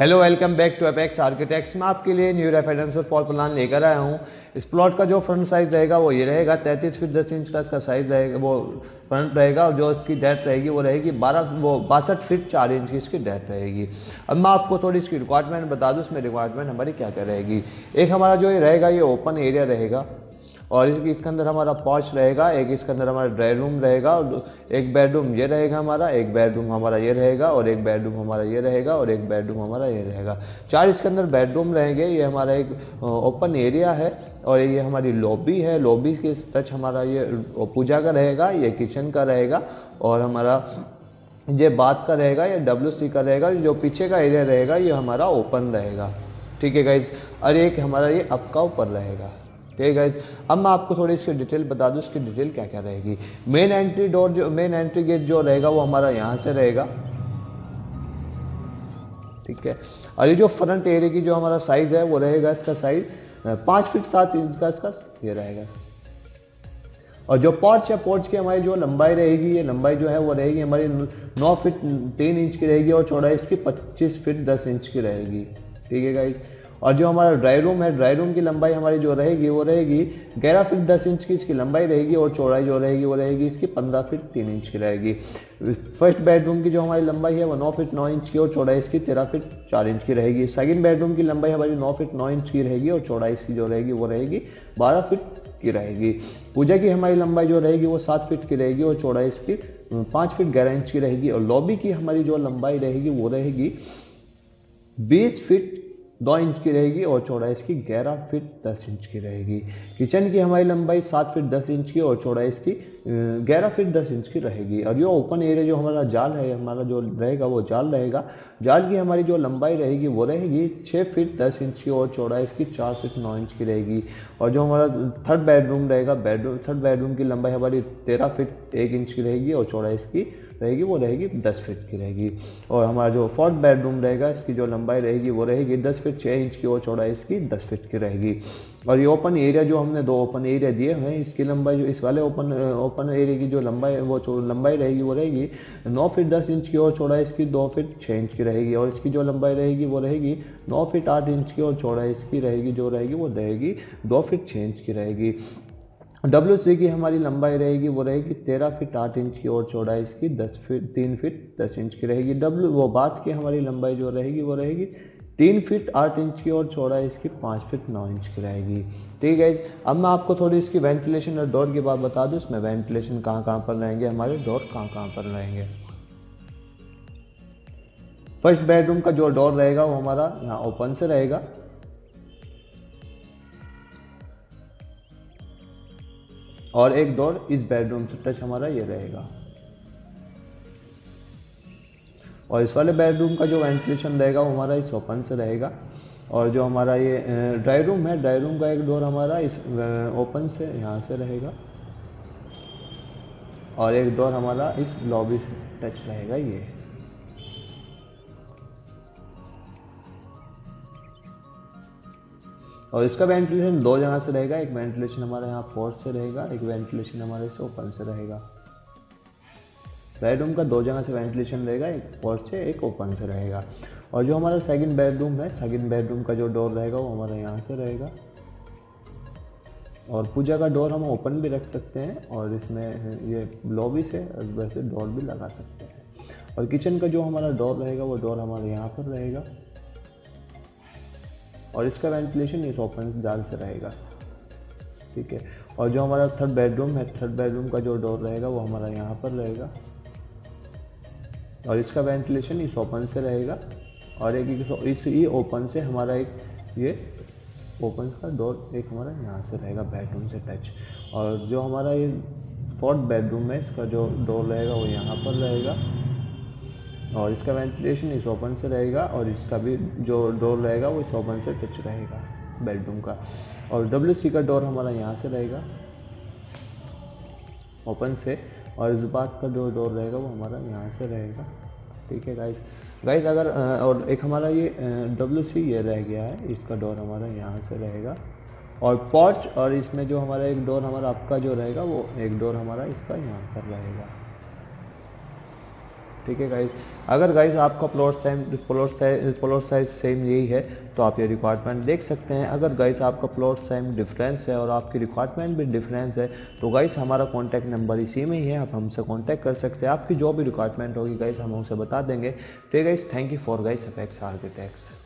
Hello welcome back to Apex architects. मैं आपके लिए न्यू रेफरेंस और फ्लोर प्लान लेकर आया हूँ। इस प्लॉट का जो फ्रंट साइज़ रहेगा वो ये रहेगा 33 फीट 10 इंच का इसका साइज़ रहेगा, वो फ्रंट रहेगा। और जो इसकी डेप्थ रहेगी वो रहेगी 62 फीट 4 इंच की इसकी डेप्थ रहेगी। अब मैं आपको थोड़ी इसकी रिक्वायरमेंट बता दूँ, इसमें रिक्वायरमेंट हमारी क्या क्या रहेगी। एक हमारा जो ये रहेगा ये ओपन एरिया रहेगा और इसके अंदर हमारा पॉर्च रहेगा, एक इसके अंदर हमारा ड्राइंग रूम रहेगा और एक बेडरूम ये रहेगा हमारा, एक बेडरूम हमारा ये रहेगा और एक बेडरूम हमारा ये रहेगा और एक बेडरूम हमारा ये रहेगा। 4 इसके अंदर बेडरूम रहेंगे। ये हमारा एक ओपन एरिया है और ये हमारी लॉबी है। लॉबी के टच हमारा ये पूजा का रहेगा, ये किचन का रहेगा और हमारा ये बाथ का रहेगा, ये WC का रहेगा। जो पीछे का एरिया रहेगा ये हमारा ओपन रहेगा, ठीक है गाइज़। और एक हमारा ये अप का ऊपर रहेगा, ठीक है गाइज। अब मैं आपको थोड़ी इसकी डिटेल बता दूँ, इसकी डिटेल क्या क्या रहेगी। मेन एंट्री डोर जो मेन एंट्री गेट जो रहेगा वो हमारा यहाँ से रहेगा, ठीक है। और ये जो फ्रंट एरिया की जो हमारा साइज़ है वो रहेगा, इसका साइज़ 5 फीट 7 इंच का इसका ये रहेगा। और जो पोर्च है, पोर्च की हमारी जो लंबाई रहेगी, ये लंबाई जो है वो रहेगी हमारी 9 फीट 3 इंच की रहेगी और चौड़ाई इसकी 25 फीट 10 इंच की रहेगी, ठीक है गाइज। और जो हमारा ड्राई रूम है, ड्राई रूम की लंबाई हमारी जो रहेगी वो रहेगी 11 फीट 10 इंच की इसकी लंबाई रहेगी और चौड़ाई जो रहेगी वो रहेगी इसकी 15 फीट 3 इंच की रहेगी। फर्स्ट बेडरूम की जो हमारी लंबाई है वो 9 फीट 9 इंच की और चौड़ाई इसकी 13 फीट 4 इंच की रहेगी। सेकंड बेडरूम की लंबाई हमारी 9 फीट 9 इंच की रहेगी और चौड़ाई इसकी जो रहेगी वो रहेगी 12 फीट की रहेगी। पूजा की हमारी लंबाई जो रहेगी वो 7 फीट की रहेगी और चौड़ाई इसकी 5 फीट 11 इंच की रहेगी। और लॉबी की हमारी जो लंबाई रहेगी वो रहेगी 20 फीट 2 इंच की रहेगी और चौड़ाई इसकी 11 फीट 10 इंच की रहेगी। किचन की हमारी लंबाई 7 फीट 10 इंच की और चौड़ाई इसकी 11 फीट 10 इंच की रहेगी। और ये ओपन एरिया जो हमारा जाल है, हमारा जो रहेगा वो जाल रहेगा। जाल की हमारी जो लंबाई रहेगी वो रहेगी 6 फीट 10 इंच की और चौड़ाई इसकी 4 फीट 9 इंच की रहेगी। और जो हमारा थर्ड बेडरूम रहेगा, थर्ड बेडरूम की लंबाई हमारी 13 फीट 1 इंच की रहेगी और चौड़ाई इसकी रहेगी वो रहेगी 10 फीट की रहेगी। और हमारा जो फोर्थ बेडरूम रहेगा, इसकी जो लंबाई रहेगी वो रहेगी 10 फीट 6 इंच की और चौड़ाई इसकी 10 फीट की रहेगी। और ये ओपन एरिया जो हमने 2 ओपन एरिया दिए हैं, इसकी लंबाई जो इस वाले ओपन एरिया की जो लंबाई रहेगी वो रहेगी 9 फीट 10 इंच की और चौड़ाई इसकी 2 फीट 6 इंच की रहेगी। और इसकी जो लंबाई रहेगी वो रहेगी 9 फीट 8 इंच की और चौड़ाई इसकी रहेगी जो रहेगी वो रहेगी 2 फीट 6 इंच की रहेगी। WC की हमारी लंबाई रहेगी वो रहेगी 13 फीट 8 इंच की और चौड़ाई इसकी 3 फीट 10 इंच की रहेगी। बाथ की हमारी लंबाई जो रहेगी वो रहेगी 3 फीट 8 इंच की और चौड़ाई इसकी 5 फीट 9 इंच की रहेगी, ठीक है। अब मैं आपको थोड़ी इसकी वेंटिलेशन और डोर की बात बता दूँ। इसमें वेंटिलेशन कहाँ कहाँ पर रहेंगे, हमारे डोर कहाँ कहाँ पर रहेंगे। फर्स्ट बेडरूम का जो डोर रहेगा वो हमारा यहाँ ओपन से रहेगा। और एक डोर इस बेडरूम से टच हमारा ये रहेगा। और इस वाले बेडरूम का जो वेंटिलेशन रहेगा वो हमारा इस ओपन से रहेगा। और जो हमारा ये ड्राई रूम है, ड्राई रूम का एक डोर हमारा इस ओपन से यहाँ से रहेगा और एक डोर हमारा इस लॉबी से टच रहेगा ये। और इसका वेंटिलेशन 2 जगह से रहेगा, एक वेंटिलेशन हमारा यहाँ पोर्च से रहेगा, एक वेंटिलेशन हमारे इस ओपन से रहेगा। बेडरूम का 2 जगह से वेंटिलेशन रहेगा, एक पोर्च से एक ओपन से रहेगा। और जो हमारा सेकंड बेडरूम है, सेकंड बेडरूम का जो डोर रहेगा वो हमारा यहाँ से रहेगा। और पूजा का डोर हम ओपन भी रख सकते हैं और इसमें ये लॉबी से वैसे डोर भी लगा सकते हैं। और किचन का जो हमारा डोर रहेगा वो डोर हमारे यहाँ पर रहेगा और इसका वेंटिलेशन इस ओपन जाल से रहेगा, ठीक है। और जो हमारा थर्ड बेडरूम है, थर्ड बेडरूम का जो डोर रहेगा वो हमारा यहाँ पर रहेगा और इसका वेंटिलेशन इस ओपन से रहेगा। और एक इस ही ओपन से हमारा एक ये ओपन का डोर एक हमारा यहाँ से रहेगा बेडरूम से टच। और जो हमारा ये फोर्थ बेडरूम है, इसका जो डोर रहेगा वो यहाँ पर रहेगा और इसका वेंटिलेशन इस ओपन से रहेगा और इसका भी जो डोर रहेगा वो इस ओपन से टच रहेगा बेडरूम का। और WC का डोर हमारा यहाँ से रहेगा ओपन से और इस बात का जो डोर रहेगा वो हमारा यहाँ से रहेगा, ठीक है गाइस। अगर और एक हमारा ये WC ये रह गया है, इसका डोर हमारा यहाँ से रहेगा और पोर्च। और इसमें जो हमारा एक डोर हमारा आपका जो रहेगा वो एक डोर हमारा इसका यहाँ पर रहेगा, ठीक है गाइज। अगर गाइज आपका प्लॉट साइज सेम यही है तो आप ये रिक्वायरमेंट देख सकते हैं। अगर गाइज आपका प्लॉट साइज डिफरेंस है और आपकी रिक्वायरमेंट भी डिफरेंस है तो गाइज हमारा कॉन्टैक्ट नंबर इसी में ही है, आप हमसे कॉन्टैक्ट कर सकते हैं। आपकी जो भी रिक्वायरमेंट होगी गाइज हम उसे बता देंगे। ठीक है guys, thank you for guys Apex architects.